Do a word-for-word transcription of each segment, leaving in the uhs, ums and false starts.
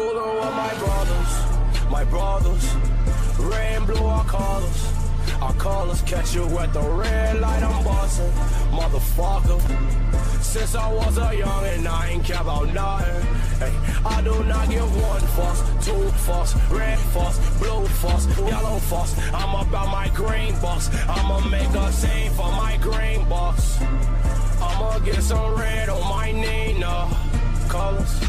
School on all my brothers, my brothers. Red and blue, I call us. I call us, catch you at the red light, I'm bossing, motherfucker. Since I was a youngin', I ain't care about nothing. Hey, I do not give one fuss, two fuss, red fuss, blue fuss, yellow fuss. I'm about my green box. I'ma make a scene for my green box. I'ma get some red on my Nina. Call us.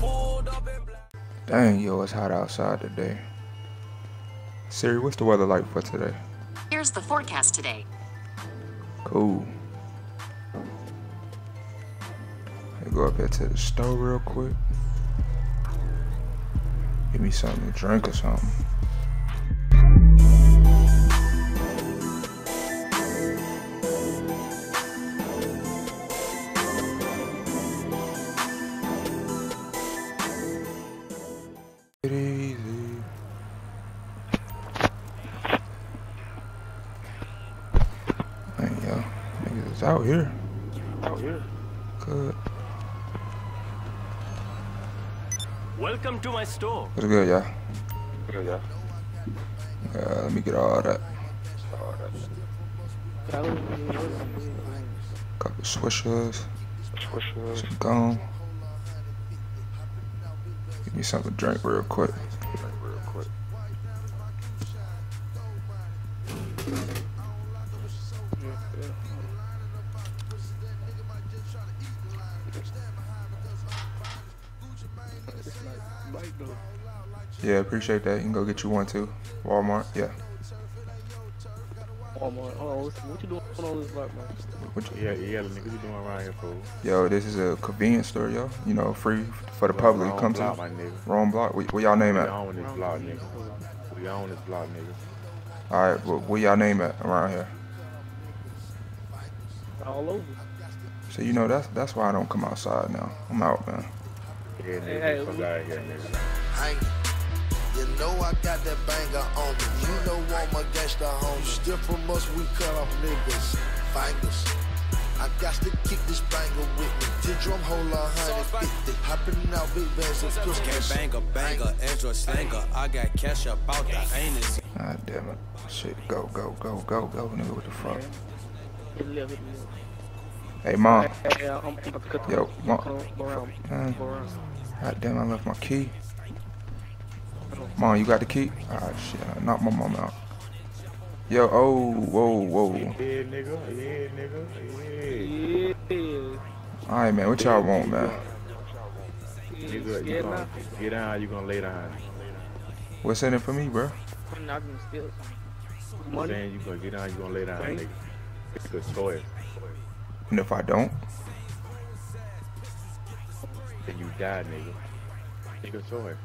Pulled up in black. Dang, yo, it's hot outside today. Siri, what's the weather like for today? Here's the forecast today. Cool. Let me go up here to the store real quick. Give me something to drink or something. Out here. Out here. Good. Welcome to my store. What's good, y'all? Good, y'all. Yeah, let me get all that. All that. Couple swishers. Swishers. Some gum. Give me something to drink real quick. Drink real quick. Yeah. Yeah, appreciate that. You can go get you one too. Walmart, yeah. Walmart, oh, what you doing on all this black, man? What you, yeah, yeah, nigga, what you doing around here, fool? Yo, this is a convenience store, yo. You know, free for the public. Wrong Come block, to my nigga. Wrong block. Where, where y'all name at? We on this block, nigga. We on this block, nigga. All right, well, where y'all name at around here? All over. So you know that's that's why I don't come outside now. I'm out, man. Yeah, nigga, hey, fuck out of here, nigga. Hang it. You know I got that banger on me. You know I'm a gangsta homie. Still from us, we cut off niggas' fingers. I got to keep this banger with me. Ten drum hole a hundred fifty. Hopping out big bands and push cash. Banger, banger, Android slanger. I got cash up out the anus. Ah, damn it. Shit, go, go, go, go, go, nigga with the front. Hey, mom. Yo, mom. God damn, I left my key. Mom, you got the key? Ah, shit, I knocked my mom out. Yo, oh, whoa, whoa. Yeah, nigga, yeah, nigga, yeah. Alright, man, what y'all want, man? You good, you gonna get down, you gonna lay down. What's in it for me, bro? I'm not gonna steal something. I'm saying you gonna get down, you gonna lay down, nigga. It's a choice. And if I don't? Then you die, nigga. It's a choice.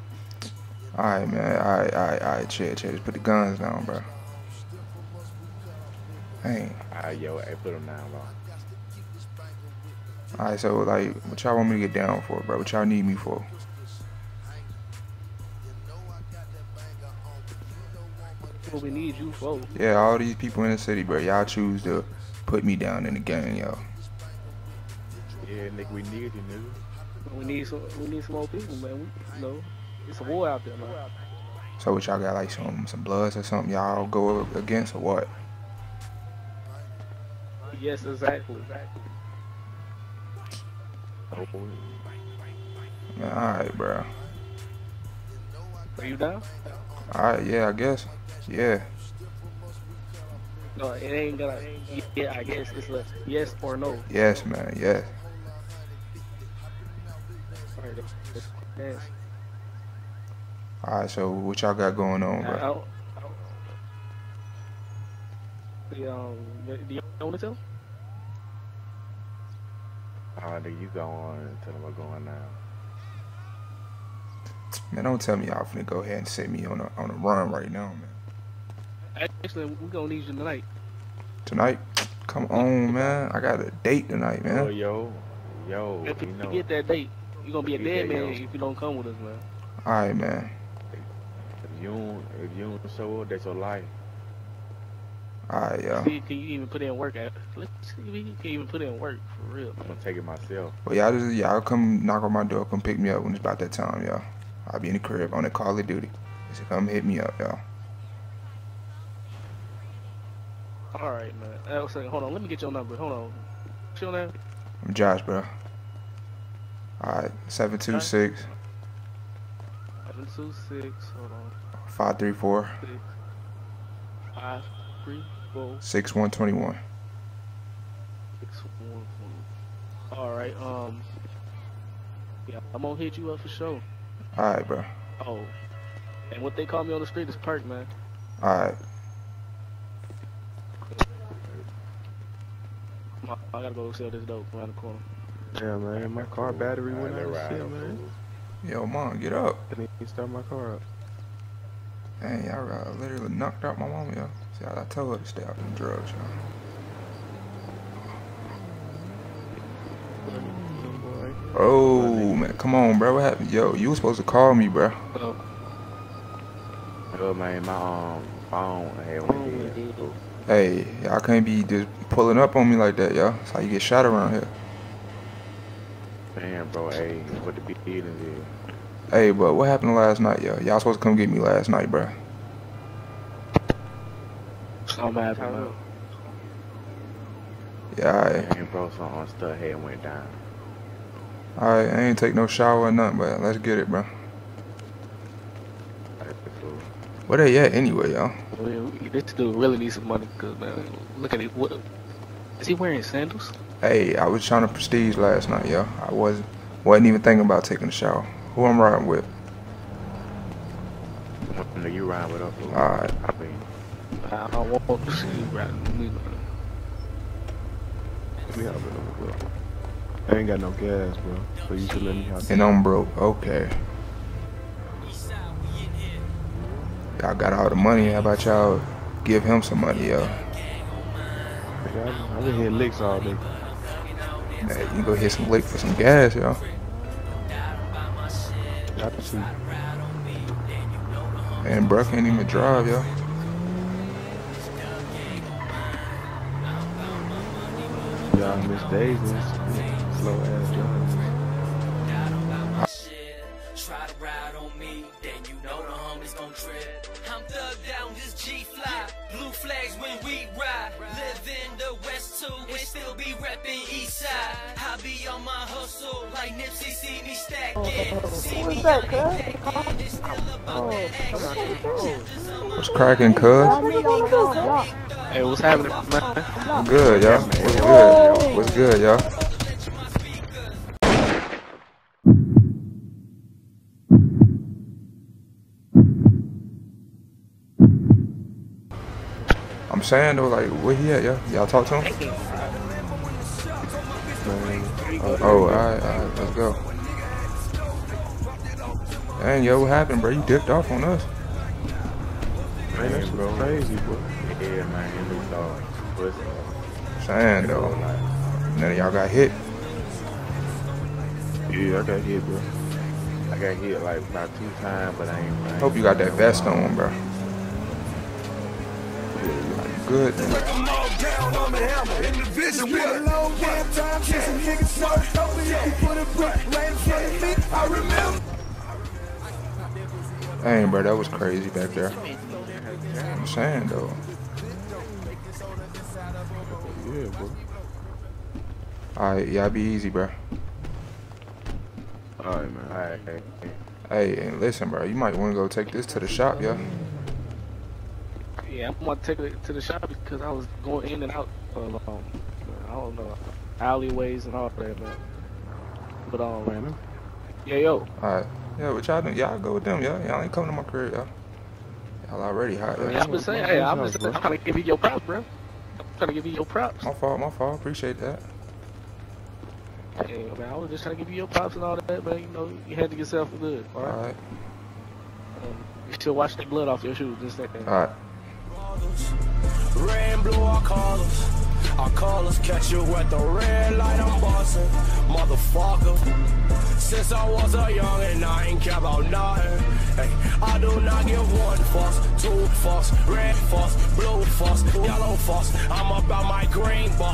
Alright, man, alright, alright, alright, chill, chill, just put the guns down, bro. Dang. Alright, yo, I put them down, bro. Alright, so, like, what y'all want me to get down for, bro? What y'all need me for? What we need you for? Yeah, all these people in the city, bro, y'all choose to put me down in the gang, yo. Yeah, nigga, we need you, nigga. We need some, we need some more people, man, we, you know. It's a war out there, man. So what y'all got, like some some bloods or something y'all go against or what? Yes, exactly. exactly. Oh, boy. Man, all right, bro. Are you down? All right, yeah, I guess. Yeah. No, it ain't gonna. Yeah, I guess it's a yes or no. Yes, man. Yes. All right, yes. Alright, so what y'all got going on, bro? The, um, do you want to tell? Alright, do you go on and tell them what's going on now? Man, don't tell me y'all finna go ahead and set me on a, on a run right now, man. Actually, we're gonna need you tonight. Tonight? Come on, man. I got a date tonight, man. Yo, yo. Yo, if you, you know. Get that date, you're gonna be a dead man if you don't come with us, man. Alright, man. You, if you don't show up, that's your life. Alright, yo. See, can you even put in work? At, let's see if you can even put in work for real. I'm gonna take it myself. Well, y'all just y'all come knock on my door, come pick me up when it's about that time, y'all. I'll be in the crib on the Call of Duty. So come hit me up, y'all. Alright, man. I was like, hold on, let me get your number. Hold on. What's your name? I'm Josh, bro. Alright, seven two six. Seven two six. Hold on. Five three four. Six. Five three. six one twenty-one. six one twenty-one. Alright, um. Yeah, I'm gonna hit you up for sure. Alright, bro. Oh. And what they call me on the street is Perk, man. Alright. I gotta go sell this dope around the corner. Yeah, man. My car battery went out of shit, man. Yo, mom, get up. I need to start my car up. Dang, y'all uh, literally knocked out my mama, yo. See, I told her to stay out from drugs, y'all. Oh, man, come on, bro. What happened? Yo, you was supposed to call me, bro. Hello. Yo, man, my um, phone had one dead. Hey, y'all can't be just pulling up on me like that, y'all. That's how you get shot around here. Damn, bro, hey, what the big deal is here? Hey, bro, what happened last night, yo? Y'all supposed to come get me last night, bro. I'm mad, bro. Yeah, I... Damn, bro, some stuff had went down. Alright, I ain't take no shower or nothing, but let's get it, bro. Where they at anyway, y'all? This dude really needs some money, cause man, look at it. What, is he wearing sandals? Hey, I was trying to prestige last night, y'all. I wasn't, wasn't even thinking about taking a shower. Who I'm riding with? No, you riding with us. Alright. I mean, I don't want to see you riding with me. Let me have a little bit, bro. I ain't got no gas, bro, so you should let me have. And I'm broke, okay. Y'all got all the money, how about y'all give him some money, yo? I've been hitting licks all day. Hey, you can go hit some lick for some gas, yo. Got to see. And bro can't even drive, yo. Y'all miss days, slow ass drive. Try to ride on me, then you know the homies gon' trip. I'm thugged down, this G fly. Blue flags when we ride. Live in the West too, and still be reppin' East Side. I be on my hustle, like Nipsey see me stackin'. See me stackin', it's still about that action. What's crackin', cuz? Hey, what's happening, man? Good, y'all. What's good, y'all? What's good, y'all? I'm saying though, like, where he at, y'all? Y'all talk to him? Uh, oh, alright, alright, let's go. Dang, yo, what happened, bro? You dipped off on us. Man, that's bro. Crazy, bro. Yeah, man, it looks all pussy. Saying though, none of y'all got hit. Yeah, I got hit, bro. I got hit like about two times, but I ain't. I ain't Hope you got that vest on, bro. Good. Dang, bro, that was crazy back there. I'm saying though. Yeah, bro. Alright, y'all be easy, bro. Alright, man. Alright. Hey, hey. hey, and listen, bro, you might want to go take this to the shop, y'all. Yeah, I'm gonna take it to the shop because I was going in and out of, um, I don't know, alleyways and all that, man. But, um, Brandon? Yeah, yo. Alright. Yeah, what y'all do? Y'all go with them, y'all. Y'all ain't coming to my crib, y'all. Y'all already hot, y'all. Yeah, I'm just saying, hey, I'm just saying, I'm trying to give you your props, bro. I'm trying to give you your props. My fault, my fault. Appreciate that. Hey, man, I was just trying to give you your props and all that, but, you know, you had to get yourself good, alright? Alright. Um, you still wash that blood off your shoes, just like that. Alright. Rain blue, I call us. I call us, catch you at the red light. I'm bossing. Motherfucker. motherfucker. Since I was a youngin', I ain't care about nothing. Hey, I do not give one fuss, two fuss, red fuss, blue fuss, yellow fuss. I'm about my green buff.